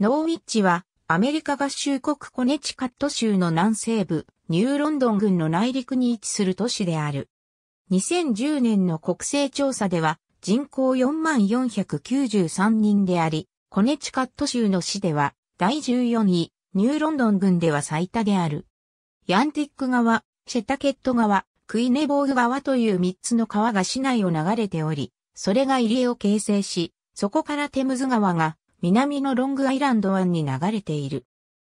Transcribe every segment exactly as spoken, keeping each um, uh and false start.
ノーウィッチは、アメリカ合衆国コネチカット州の南西部、ニューロンドン郡の内陸に位置する都市である。にせんじゅうねんの国勢調査では、人口 よんまんよんひゃくきゅうじゅうさん 人であり、コネチカット州の市では、だいじゅうよんい、ニューロンドン郡では最多である。ヤンティック川、シェタケット川、クイネボーグ川というみっつの川が市内を流れており、それが入り江を形成し、そこからテムズ川が南のロングアイランド湾に流れている。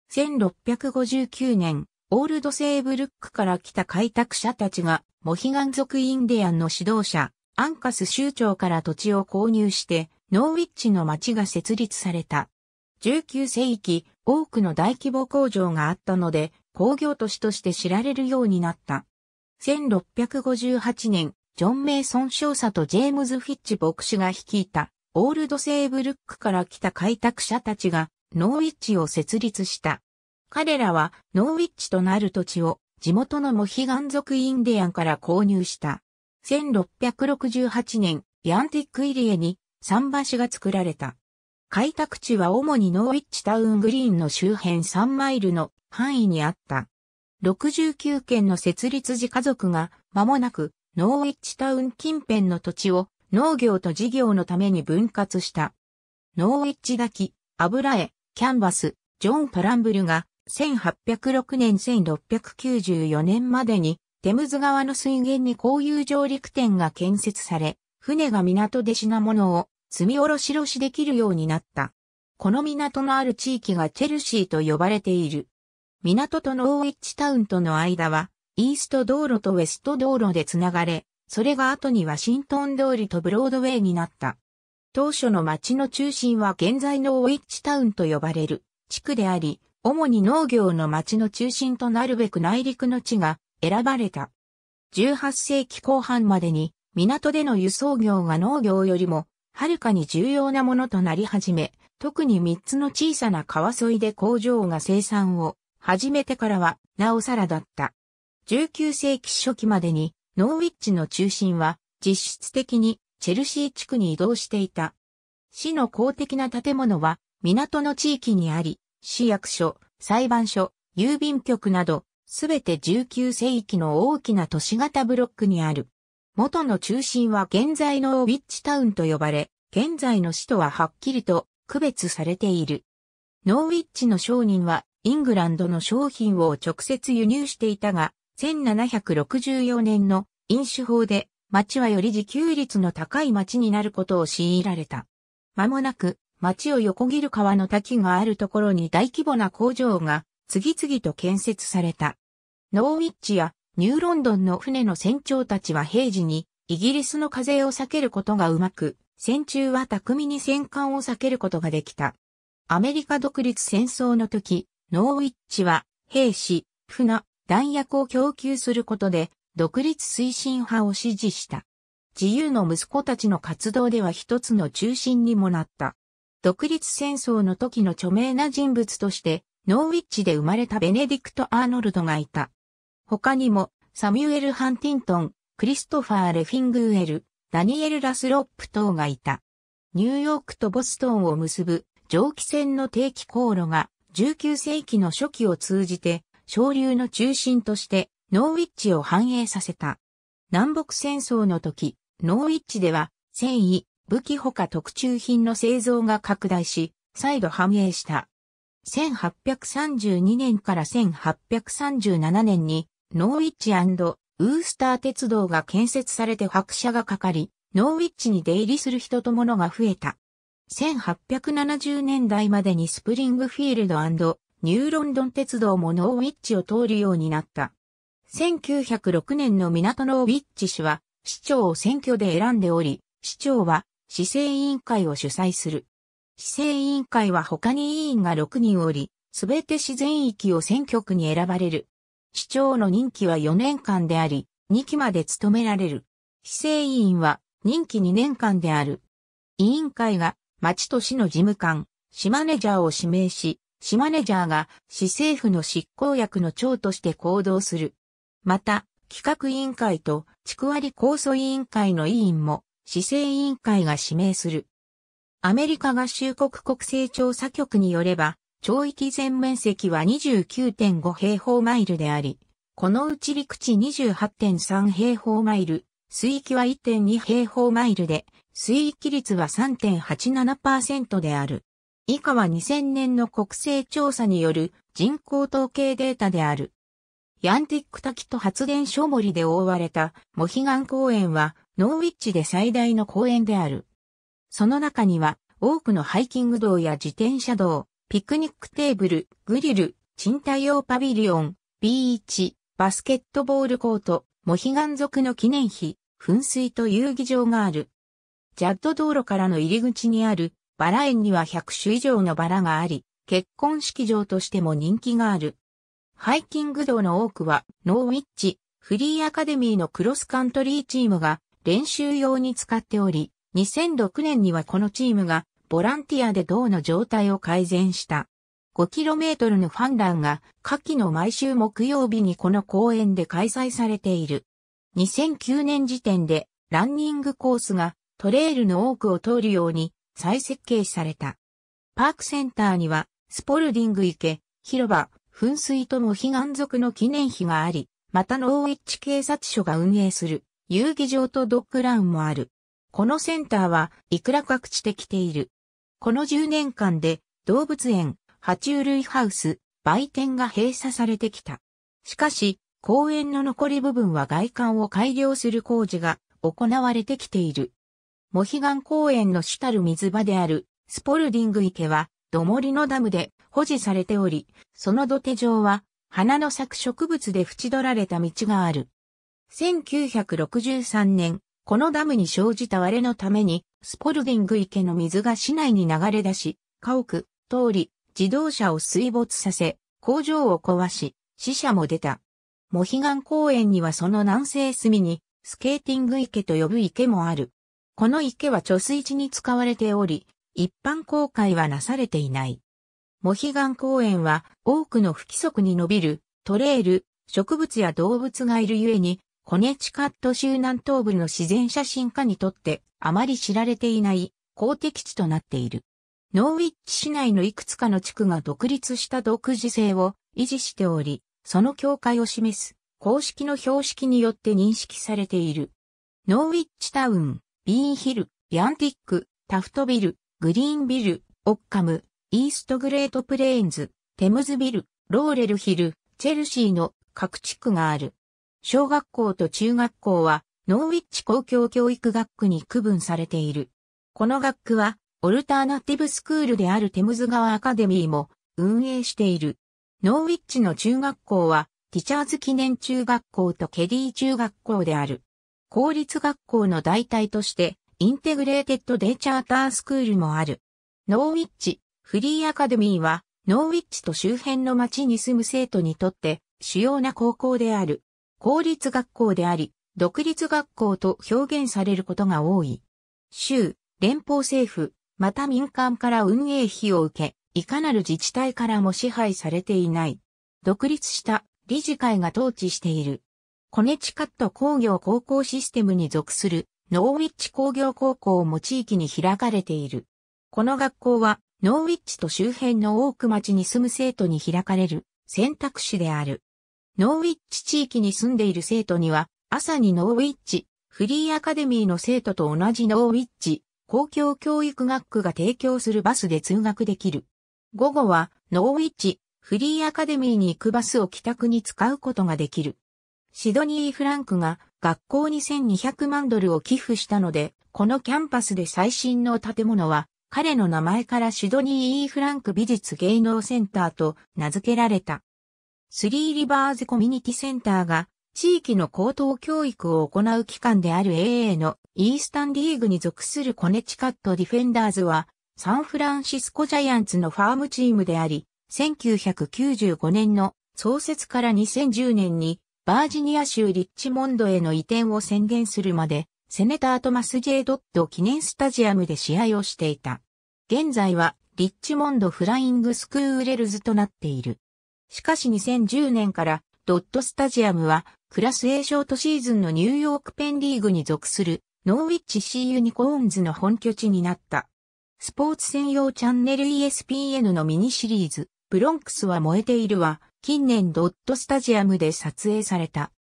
せんろっぴゃくごじゅうきゅうねん、オールドセーブルックから来た開拓者たちが、モヒガン族インディアンの指導者、アンカス州長から土地を購入して、ノーウィッチの町が設立された。じゅうきゅうせいき、多くの大規模工場があったので、工業都市として知られるようになった。せんろっぴゃくごじゅうはちねん、ジョン・メイソン少佐とジェームズ・フィッチ牧師が率いた、オールドセーブルックから来た開拓者たちが、ノーウィッチを設立した。彼らは、ノーウィッチとなる土地を、地元のモヒガン族インディアンから購入した。せんろっぴゃくろくじゅうはちねん、ヤンティック入り江に、桟橋が作られた。開拓地は主にノーウィッチタウングリーンの周辺さんマイルの範囲にあった。ろくじゅうきゅうけんの設立時家族が間もなくノーウィッチタウン近辺の土地を農業と事業のために分割した。ノーウィッチ滝、油絵、キャンバス、ジョン・トランブルがせんはっぴゃくろくねんからせんろっぴゃくきゅうじゅうよねんまでにテムズ川の水源にこういう上陸店が建設され、船が港で品物を積み下ろしろしできるようになった。この港のある地域がチェルシーと呼ばれている。港とノーウィッチタウンとの間は、イースト道路とウェスト道路でつながれ、それが後にワシントン通りとブロードウェイになった。当初の町の中心は現在のノーウィッチタウンと呼ばれる地区であり、主に農業の町の中心となるべく内陸の地が選ばれた。じゅうはっせいきこう半までに、港での輸送業が農業よりも、はるかに重要なものとなり始め、特にみっつの小さな川沿いで工場が生産を始めてからは、なおさらだった。じゅうきゅうせいきしょきまでに、ノーウィッチの中心は、実質的にチェルシー地区に移動していた。市の公的な建物は、港の地域にあり、市役所、裁判所、郵便局など、すべてじゅうきゅうせいきの大きな都市型ブロックにある。元の中心は現在のノーウィッチタウンと呼ばれ、現在の市とははっきりと区別されている。ノーウィッチの商人はイングランドの商品を直接輸入していたが、せんななひゃくろくじゅうよねんの飲酒法で町はより自給率の高い町になることを強いられた。間もなく町を横切る川の滝があるところに大規模な工場が次々と建設された。ノーウィッチやニューロンドンの船の船長たちは平時にイギリスの風を避けることがうまく、戦中は巧みに戦艦を避けることができた。アメリカ独立戦争の時、ノーウィッチは兵士、船、弾薬を供給することで独立推進派を支持した。自由の息子たちの活動では一つの中心にもなった。独立戦争の時の著名な人物として、ノーウィッチで生まれたベネディクト・アーノルドがいた。他にも、サミュエル・ハンティントン、クリストファー・レフィングウェル、ダニエル・ラスロップ等がいた。ニューヨークとボストンを結ぶ蒸気船の定期航路がじゅうきゅうせいきの初期を通じて、商流の中心としてノーウィッチを繁栄させた。南北戦争の時、ノーウィッチでは繊維、武器ほか特注品の製造が拡大し、再度繁栄した。せんはっぴゃくさんじゅうにねんからせんはっぴゃくさんじゅうななねんに、ノーウィッチ&ウースター鉄道が建設されて拍車がかかり、ノーウィッチに出入りする人と物が増えた。せんはっぴゃくななじゅうねんだいまでにスプリングフィールド&ニューロンドン鉄道もノーウィッチを通るようになった。せんきゅうひゃくろくねんの港ノーウィッチ市は市長を選挙で選んでおり、市長は市政委員会を主催する。市政委員会は他に委員がろくにんおり、すべて市全域を選挙区に選ばれる。市長の任期はよねんかんであり、にきまで務められる。市政委員は任期にねんかんである。委員会が町と市の事務官、市マネージャーを指名し、市マネージャーが市政府の執行役の長として行動する。また、企画委員会と地区割り構想委員会の委員も市政委員会が指名する。アメリカ合衆国国勢調査局によれば、町域全面積は にじゅうきゅうてんご 平方マイルであり、このうち陸地 にじゅうはってんさん 平方マイル、水域は いってんに 平方マイルで、水域率は さんてんはちななパーセント である。以下はにせんねんの国勢調査による人口統計データである。ヤンティック滝と発電所森で覆われたモヒガン公園は、ノーウィッチで最大の公園である。その中には多くのハイキング道や自転車道、ピクニックテーブル、グリル、賃貸用パビリオン、ビーチ、バスケットボールコート、モヒガン族の記念碑、噴水と遊技場がある。ジャッド道路からの入り口にあるバラ園にはひゃく種以上のバラがあり、結婚式場としても人気がある。ハイキング道の多くはノーウィッチフリーアカデミーのクロスカントリーチームが練習用に使っており、にせんろくねんにはこのチームがボランティアで道の状態を改善した。ごキロメートルのファンランが夏季の毎週木曜日にこの公園で開催されている。にせんきゅうねん時点でランニングコースがトレイルの多くを通るように再設計された。パークセンターにはスポルディング池、広場、噴水とモヒガン族の記念碑があり、またノーウィッチ警察署が運営する遊技場とドッグランもある。このセンターはいくらか朽ちてきている。このじゅうねんかんで動物園、爬虫類ハウス、売店が閉鎖されてきた。しかし、公園の残り部分は外観を改良する工事が行われてきている。モヒガン公園の主たる水場であるスポルディング池は土盛りのダムで保持されており、その土手上は花の咲く植物で縁取られた道がある。せんきゅうひゃくろくじゅうさんねん、このダムに生じた割れのために、スポルディング池の水が市内に流れ出し、家屋、通り、自動車を水没させ、工場を壊し、死者も出た。モヒガン公園にはその南西隅に、スケーティング池と呼ぶ池もある。この池は貯水池に使われており、一般公開はなされていない。モヒガン公園は、多くの不規則に伸びる、トレイル、植物や動物がいるゆえに、コネチカット州南東部の自然写真家にとってあまり知られていない公的地となっている。ノーウィッチ市内のいくつかの地区が独立した独自性を維持しており、その境界を示す公式の標識によって認識されている。ノーウィッチタウン、ビーヒル、ヤンティック、タフトビル、グリーンビル、オッカム、イーストグレートプレーンズ、テムズビル、ローレルヒル、チェルシーの各地区がある。小学校と中学校はノーウィッチ公共教育学区に区分されている。この学区はオルターナティブスクールであるテムズ川アカデミーも運営している。ノーウィッチの中学校はティチャーズ記念中学校とケリー中学校である。公立学校の代替としてインテグレーテッドデイチャータースクールもある。ノーウィッチフリーアカデミーはノーウィッチと周辺の町に住む生徒にとって主要な高校である。公立学校であり、独立学校と表現されることが多い。州、連邦政府、また民間から運営費を受け、いかなる自治体からも支配されていない。独立した理事会が統治している。コネチカット工業高校システムに属するノーウィッチ工業高校も地域に開かれている。この学校はノーウィッチと周辺の多く町に住む生徒に開かれる選択肢である。ノーウィッチ地域に住んでいる生徒には、朝にノーウィッチ、フリーアカデミーの生徒と同じノーウィッチ、公共教育学区が提供するバスで通学できる。午後は、ノーウィッチ、フリーアカデミーに行くバスを帰宅に使うことができる。シドニー・フランクが学校にせんにひゃくまんドルを寄付したので、このキャンパスで最新の建物は、彼の名前からシドニー・フランク美術芸能センターと名付けられた。スリーリバーズコミュニティセンターが地域の高等教育を行う機関である エーエー のイースタンリーグに属するコネチカットディフェンダーズはサンフランシスコジャイアンツのファームチームであり、せんきゅうひゃくきゅうじゅうごねんの創設からにせんじゅうねんにバージニア州リッチモンドへの移転を宣言するまでセネタートマス ジェイ ドット記念スタジアムで試合をしていた。現在はリッチモンドフライングスクーレルズとなっている。しかしにせんじゅうねんからドットスタジアムはクラス エー ショートシーズンのニューヨークペンリーグに属するノーウィッチシーユニコーンズの本拠地になった。スポーツ専用チャンネル イーエスピーエヌ のミニシリーズ、ブロンクスは燃えているは、近年ドットスタジアムで撮影された。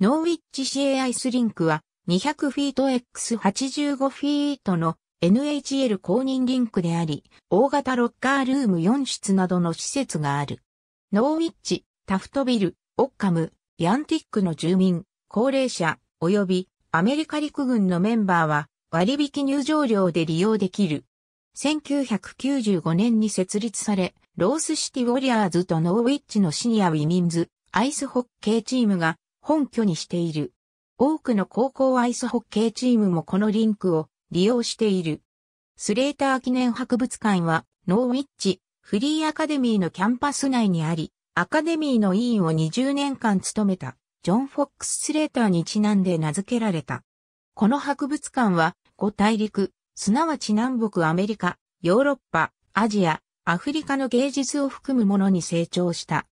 ノーウィッチシエアイスリンクは、にひゃくフィート エックスはちじゅうごフィートの エヌエイチエル 公認リンクであり、大型ロッカールームよんしつなどの施設がある。ノーウィッチ、タフトビル、オッカム、ヤンティックの住民、高齢者、及びアメリカ陸軍のメンバーは割引入場料で利用できる。せんきゅうひゃくきゅうじゅうごねんに設立され、ロースシティウォリアーズとノーウィッチのシニアウィミンズ、アイスホッケーチームが本拠にしている。多くの高校アイスホッケーチームもこのリンクを利用している。スレーター記念博物館はノーウィッチフリーアカデミーのキャンパス内にあり、アカデミーの委員をにじゅうねんかん務めたジョン・フォックス・スレーターにちなんで名付けられた。この博物館はご大陸、すなわち南北アメリカ、ヨーロッパ、アジア、アフリカの芸術を含むものに成長した。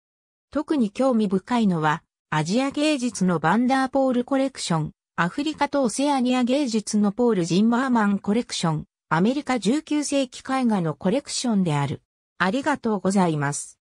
特に興味深いのは、アジア芸術のバンダーポールコレクション、アフリカとオセアニア芸術のポール・ジンマーマンコレクション、アメリカじゅうきゅう世紀絵画のコレクションである。ありがとうございます。